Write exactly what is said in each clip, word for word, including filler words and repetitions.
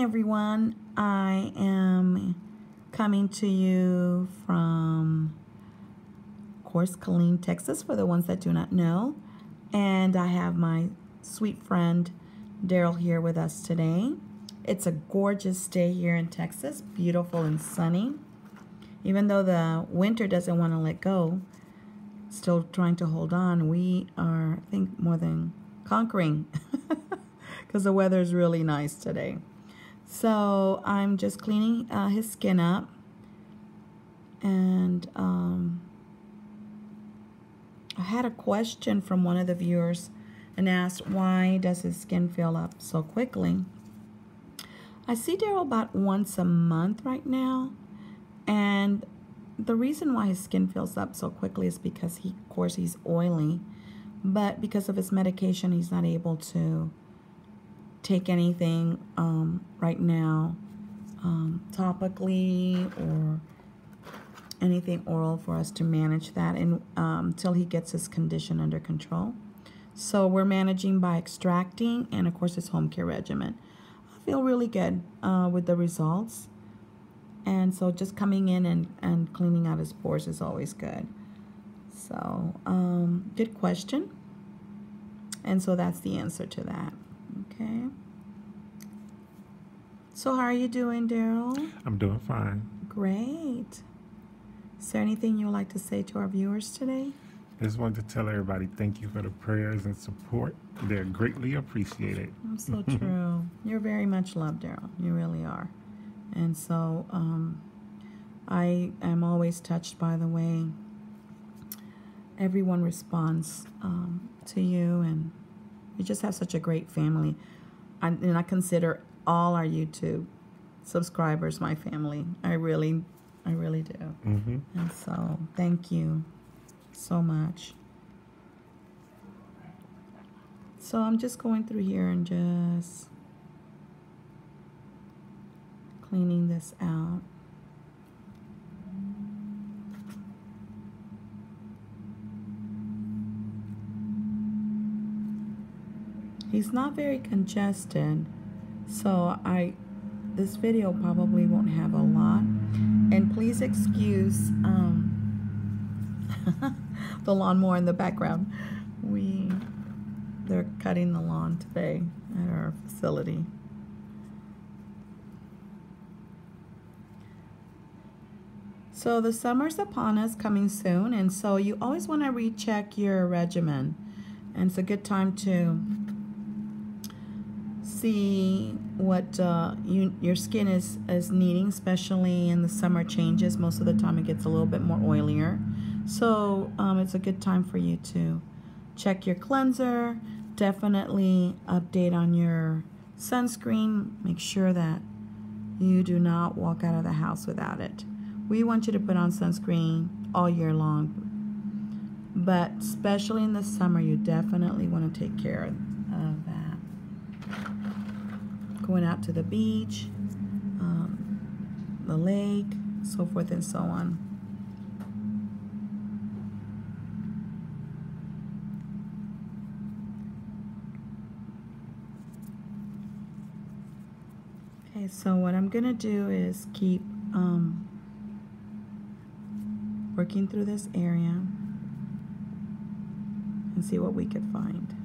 morning, everyone. I am coming to you from, of course, Colleen, Texas, for the ones that do not know. And I have my sweet friend Daryl here with us today. It's a gorgeous day here in Texas, beautiful and sunny. Even though the winter doesn't want to let go, still trying to hold on, we are, I think, more than conquering because the weather is really nice today. So I'm just cleaning uh, his skin up, and um, I had a question from one of the viewers and asked, why does his skin fill up so quickly? I see Daryl about once a month right now, and the reason why his skin fills up so quickly is because he, of course, he's oily, but because of his medication, he's not able to take anything um, right now um, topically or anything oral for us to manage that and, um, until he gets his condition under control. So we're managing by extracting and, of course, his home care regimen. I feel really good uh, with the results. And so just coming in and, and cleaning out his pores is always good. So um, good question. And so that's the answer to that. Okay. So how are you doing, Daryl? I'm doing fine. Great. Is there anything you would like to say to our viewers today? I just wanted to tell everybody thank you for the prayers and support. They're greatly appreciated. That's so true. You're very much loved, Daryl. You really are. And so um, I am always touched by the way everyone responds um, to you, and you just have such a great family. I, and I consider all our YouTube subscribers my family. I really, I really do. Mm-hmm. And so thank you so much. So I'm just going through here and just cleaning this out. He's not very congested, so I this video probably won't have a lot. And please excuse um, the lawnmower in the background. We they're cutting the lawn today at our facility. So the summer's upon us, coming soon, and so you always want to recheck your regimen. And it's a good time to see what uh, you, your skin is, is needing, especially in the summer changes. Most of the time it gets a little bit more oilier. So um, it's a good time for you to check your cleanser, definitely update on your sunscreen. Make sure that you do not walk out of the house without it. We want you to put on sunscreen all year long, but especially in the summer, you definitely want to take care of that. Going out to the beach, um, the lake, so forth and so on. Okay, so what I'm gonna do is keep um, working through this area and see what we could find.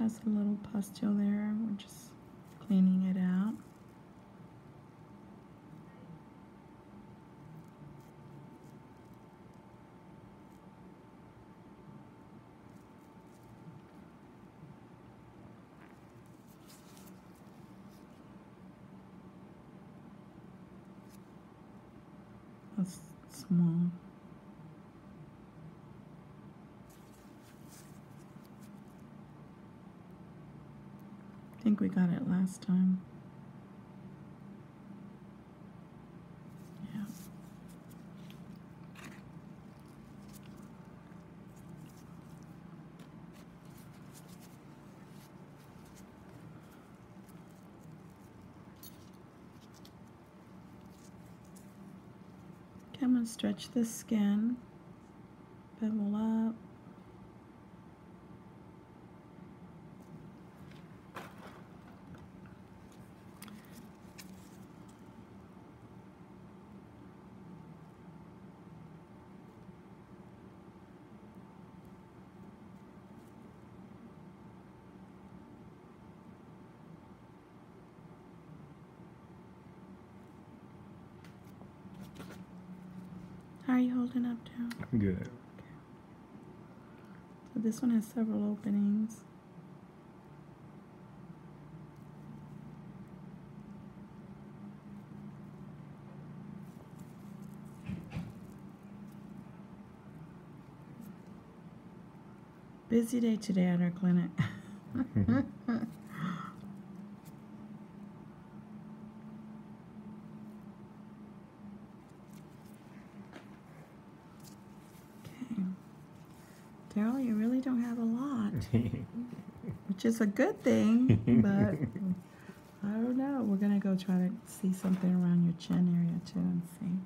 That's a little pustule there. We're just cleaning it out. That's small. I think we got it last time. Yeah. Come and stretch the skin, bevel up. How are you holding up, Daryl? I'm good. Okay. So this one has several openings. Busy day today at our clinic. Daryl, you really don't have a lot, which is a good thing, but I don't know. We're going to go try to see something around your chin area, too, and see.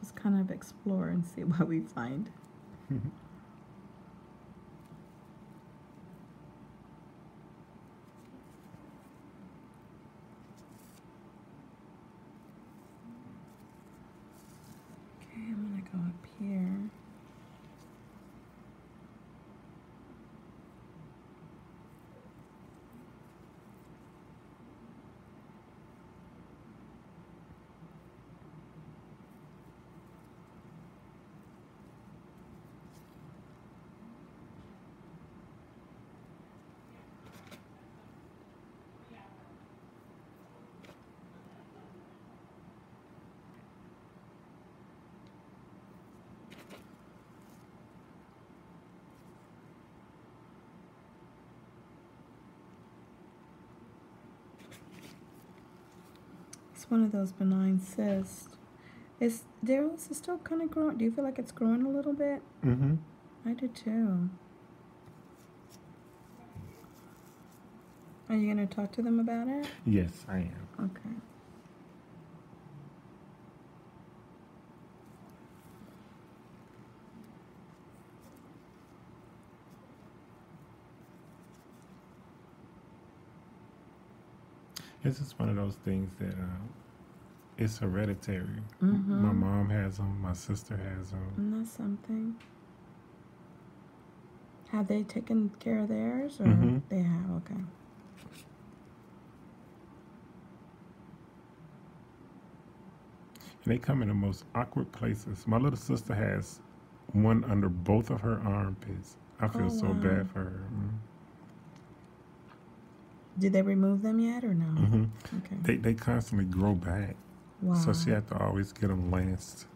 Just kind of explore and see what we find. One of those benign cysts. Is Daryl, is it still kind of growing? Do you feel like it's growing a little bit? Mm-hmm. I do too. Are you going to talk to them about it? Yes, I am. Okay. This is one of those things that uh, it's hereditary. Mm-hmm. My mom has them. My sister has them. And that's something. Have they taken care of theirs? Or mm-hmm. They have, okay. And they come in the most awkward places. My little sister has one under both of her armpits. I feel oh, so wow. bad for her. Mm-hmm. Did they remove them yet or no? Mm-hmm. Okay. They, they constantly grow back. Wow. So she had to always get them lanced.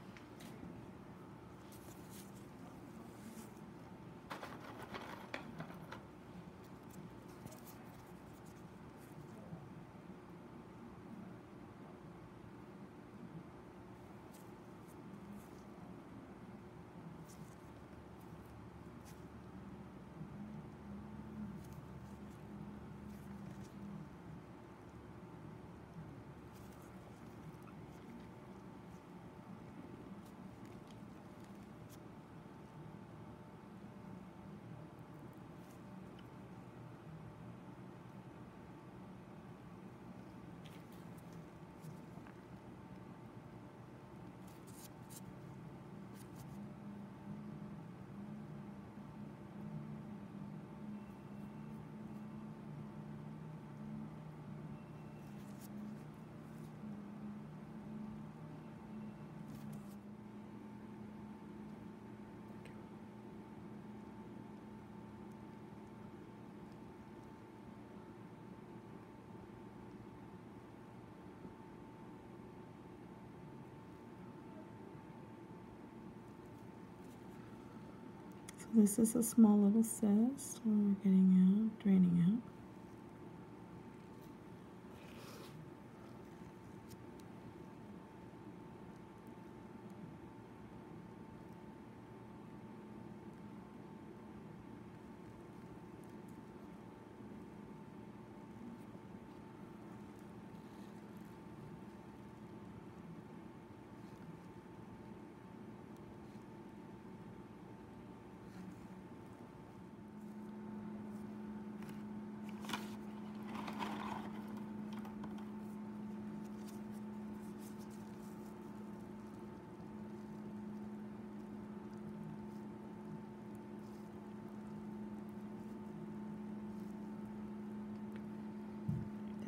This is a small little cyst. We're getting out, draining out.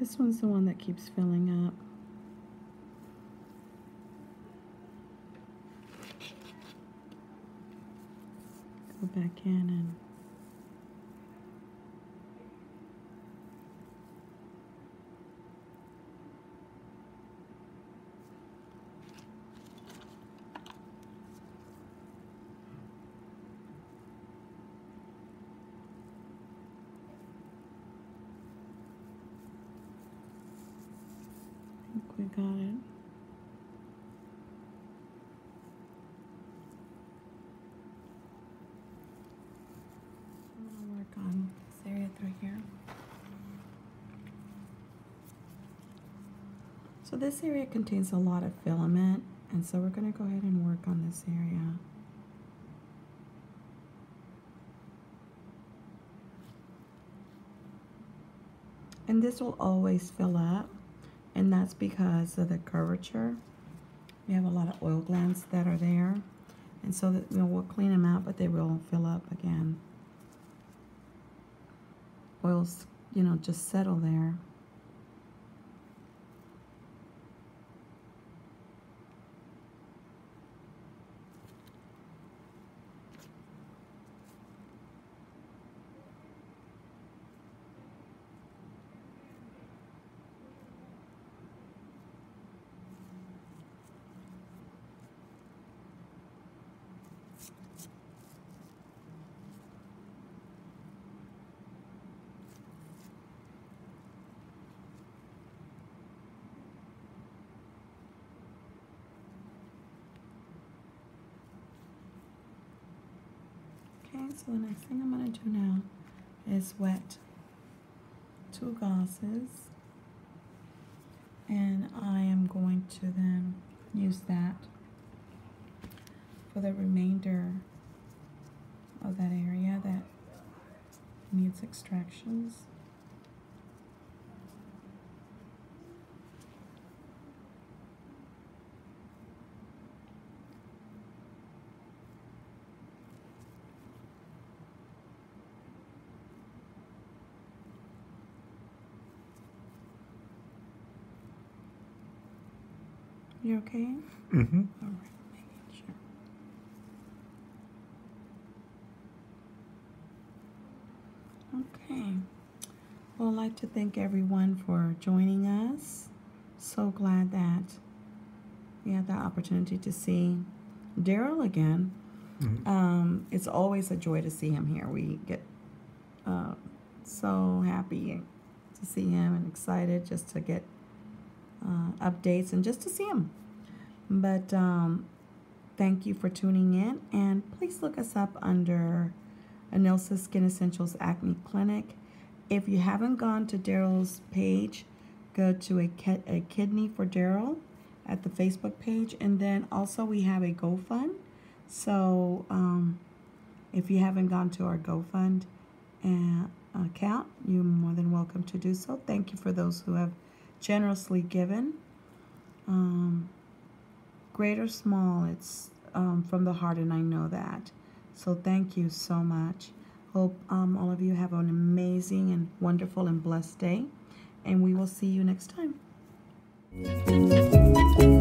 This one's the one that keeps filling up. Go back in and we got it. I'm gonna work on this area through here. So this area contains a lot of filament, and so we're gonna go ahead and work on this area. And this will always fill up. And that's because of the curvature. We have a lot of oil glands that are there, and so that, you know, we'll clean them out, but they will fill up again. Oils, you know, just settle there. So the next thing I'm going to do now is wet two gauzes, and I am going to then use that for the remainder of that area that needs extractions. You okay? Mm-hmm. All right, making sure. Okay. Well, I'd like to thank everyone for joining us. So glad that we had the opportunity to see Daryl again. Mm-hmm. Um, it's always a joy to see him here. We get uh, so happy to see him and excited just to get Uh, updates and just to see them. But um, thank you for tuning in, and please look us up under Anilsa Skin Essentials Acne Clinic. If you haven't gone to Daryl's page, go to a, a Kidney for Daryl at the Facebook page, and then also we have a GoFund. So um, if you haven't gone to our GoFund uh, account, you're more than welcome to do so. Thank you for those who have generously given, um, great or small. It's um, from the heart, and I know that. So thank you so much. Hope um, all of you have an amazing and wonderful and blessed day, and we will see you next time.